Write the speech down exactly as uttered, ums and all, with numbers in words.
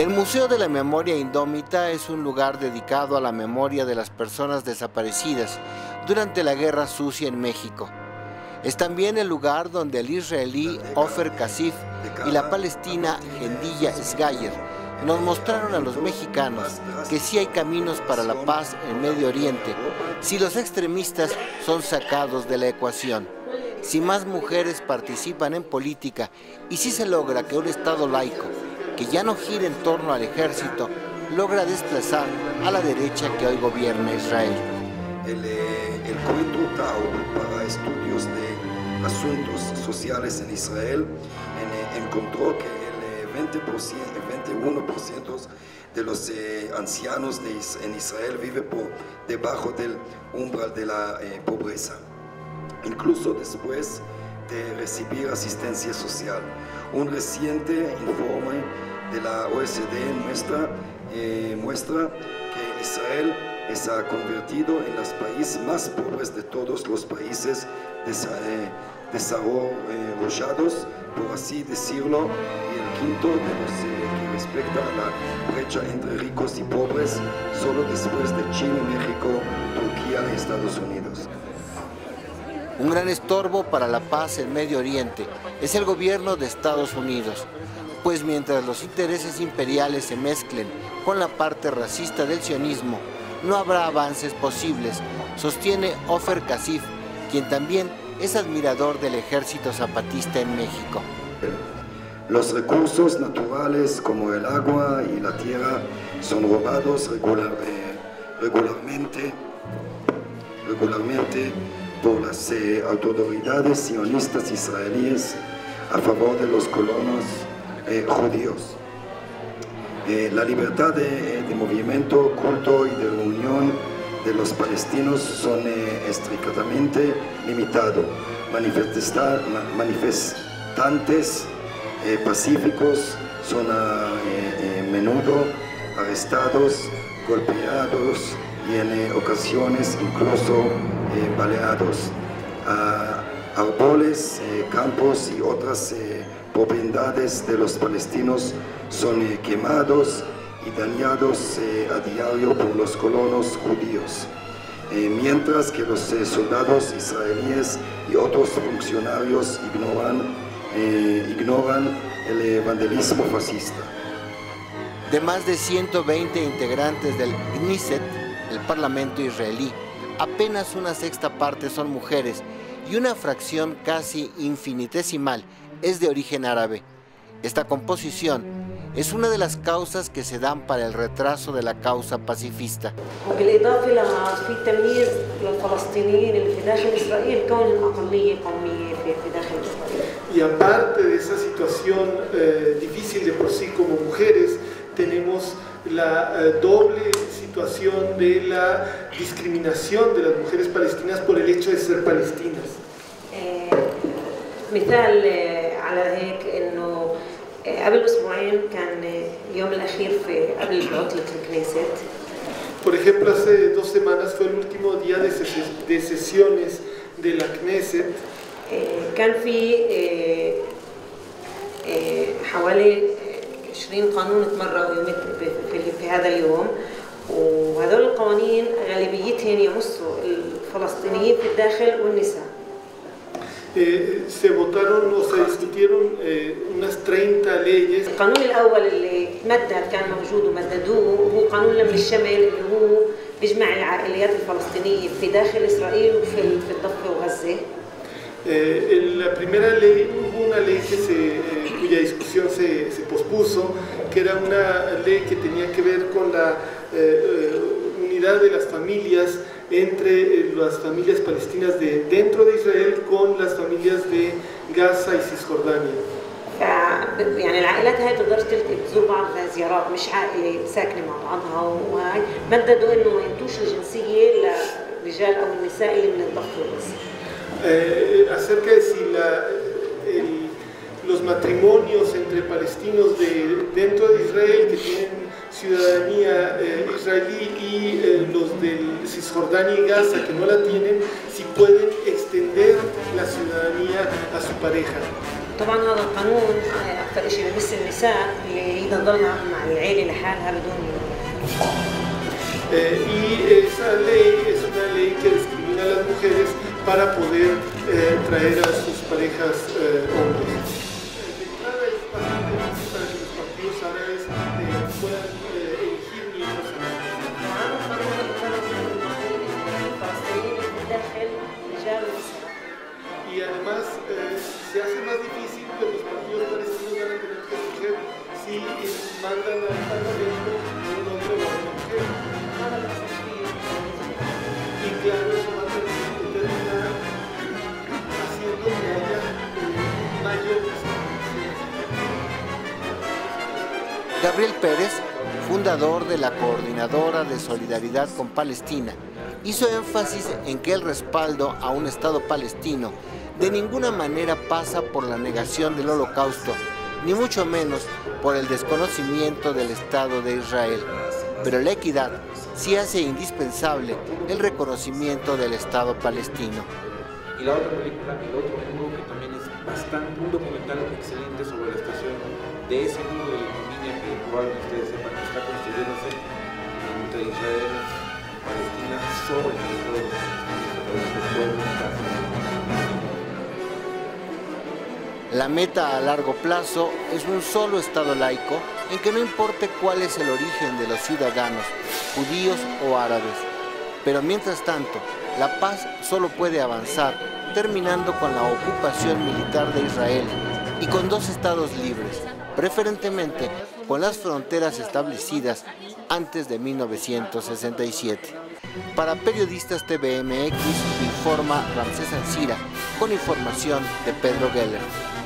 El Museo de la Memoria Indómita es un lugar dedicado a la memoria de las personas desaparecidas durante la Guerra Sucia en México. Es también el lugar donde el israelí Ofer Cassif y la palestina Hendiya Sghayer nos mostraron a los mexicanos que sí hay caminos para la paz en Medio Oriente si los extremistas son sacados de la ecuación, si más mujeres participan en política y si se logra que un Estado laico, que ya no gira en torno al ejército, logra desplazar a la derecha que hoy gobierna Israel. El, el Coindre T A U para estudios de asuntos sociales en Israel encontró que el veinte por ciento, veintiuno por ciento de los eh, ancianos de, en Israel vive por debajo del umbral de la eh, pobreza, incluso después de recibir asistencia social. Un reciente informe de la O C D E muestra, eh, muestra que Israel se ha convertido en los países más pobres de todos los países desa, eh, desarrollados, por así decirlo, y el quinto de los eh, que respecta a la brecha entre ricos y pobres, solo después de Chile, México, Turquía y Estados Unidos. Un gran estorbo para la paz en Medio Oriente es el gobierno de Estados Unidos, pues mientras los intereses imperiales se mezclen con la parte racista del sionismo, no habrá avances posibles, sostiene Ofer Cassif, quien también es admirador del Ejército Zapatista en México. Los recursos naturales como el agua y la tierra son robados regular, eh, regularmente, regularmente por las eh, autoridades sionistas israelíes a favor de los colonos eh, judíos. Eh, la libertad de, de movimiento, culto y de reunión de los palestinos son eh, estrictamente limitados. Manifestantes eh, pacíficos son a eh, eh, menudo arrestados, golpeados y en eh, ocasiones incluso Eh, baleados. Ah, árboles, eh, campos y otras eh, propiedades de los palestinos son eh, quemados y dañados eh, a diario por los colonos judíos, eh, mientras que los eh, soldados israelíes y otros funcionarios ignoran, eh, ignoran el eh, vandalismo fascista. De más de ciento veinte integrantes del Knesset, el Parlamento israelí, apenas una sexta parte son mujeres y una fracción casi infinitesimal es de origen árabe. Esta composición es una de las causas que se dan para el retraso de la causa pacifista. Y aparte de esa situación eh, difícil de por sí como mujeres, tenemos la eh, doble situación de la discriminación de las mujeres palestinas por el hecho de ser palestinas. مثال على هيك إنه قبل أسبوعين كان اليوم الأخير في قبل عطلة الكنيست. Por ejemplo, hace dos semanas fue el último día de, ses de sesiones de la Knesset. كان في حوالي عشرين قانون اتمرقوا في هذا اليوم. وهذول القوانين غالبيتهم يمسوا الفلسطينيين في الداخل والنساء. Se votaron o se discutieron unas treinta leyes. القانون الأول اللي مدد كان موجود ومددوه هو قانون لم الشمل اللي هو بيجمع العائليات الفلسطينية في داخل إسرائيل وفي في الضفة وغزة. La primera ley, hubo una ley que se, cuya discusión se, se pospuso, que era una ley que tenía que ver con la eh, unidad de las familias entre eh, las familias palestinas de dentro de Israel con las familias de Gaza y Cisjordania. يعني العائلات هاي بتقدر تزور بعضها زيارات، مش عائلة ساكنة مع بعضها وهاي، مددوا إنه ما ينتوش الجنسية للرجال أو النساء اللي من الضفة الغزية. Eh, acerca de si la, el, los matrimonios entre palestinos de, dentro de Israel que tienen ciudadanía eh, israelí y eh, los de Cisjordania y Gaza que no la tienen, si pueden extender la ciudadanía a su pareja. طبعا هذا القانون اكثر شيء بيمس النساء اللي هي تضل مع العيله لحالها بدون Eh, y esa ley es una ley que discrimina a las mujeres para poder eh, traer a sus parejas eh, hombres. De entrada es bastante difícil para que los partidos árabes eh, puedan eh, elegir miembros árabes. Y además eh, se hace más difícil que los partidos palestinos van a tener que escoger si mandan a un parlamento un hombre o una mujer. Y claro, eso va a terminar haciendo que haya mayor discriminación. Gabriel Pérez, fundador de la Coordinadora de Solidaridad con Palestina, hizo énfasis en que el respaldo a un Estado palestino de ninguna manera pasa por la negación del Holocausto, ni mucho menos por el desconocimiento del Estado de Israel. Pero la equidad sí hace indispensable el reconocimiento del Estado palestino. Y la otra película, el otro mundo, que también es bastante un documental excelente sobre la situación de ese mundo de la economía que probablemente ustedes sepan que está construyéndose entre Israel y Palestina sobre todo los pueblos. La meta a largo plazo es un solo Estado laico, en que no importe cuál es el origen de los ciudadanos, judíos o árabes. Pero mientras tanto, la paz solo puede avanzar terminando con la ocupación militar de Israel y con dos estados libres, preferentemente con las fronteras establecidas antes de mil novecientos sesenta y siete. Para Periodistas T V M X, informa Ramsés Encira, con información de Pedro Geller.